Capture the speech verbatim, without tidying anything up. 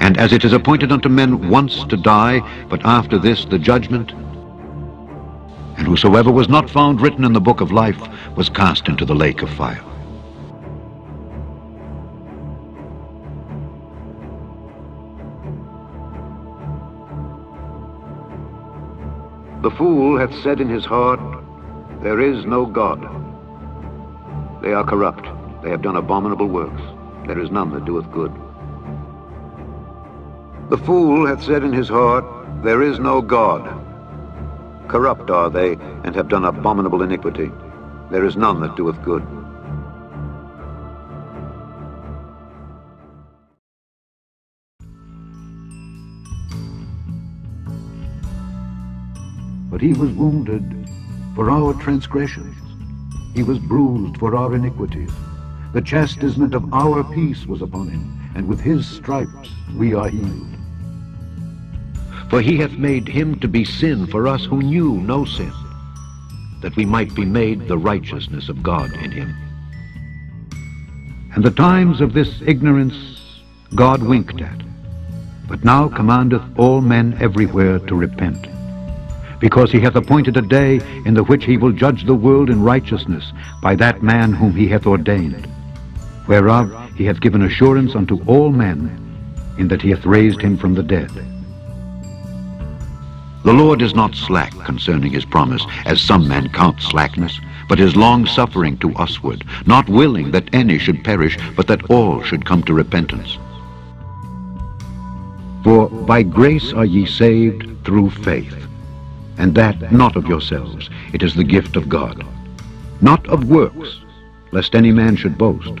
And as it is appointed unto men once to die, but after this the judgment. And whosoever was not found written in the book of life was cast into the lake of fire. The fool hath said in his heart, There is no God. They are corrupt, they have done abominable works. There is none that doeth good. The fool hath said in his heart, There is no God. Corrupt are they, and have done abominable iniquity. There is none that doeth good. But he was wounded for our transgressions. He was bruised for our iniquities. The chastisement of our peace was upon him, and with his stripes we are healed. For he hath made him to be sin for us who knew no sin, that we might be made the righteousness of God in him. And the times of this ignorance God winked at, but now commandeth all men everywhere to repent. Because he hath appointed a day in the which he will judge the world in righteousness by that man whom he hath ordained, whereof he hath given assurance unto all men, in that he hath raised him from the dead. The Lord is not slack concerning his promise, as some men count slackness, but is long-suffering to usward, not willing that any should perish, but that all should come to repentance. For by grace are ye saved through faith, and that not of yourselves, it is the gift of God, not of works, lest any man should boast.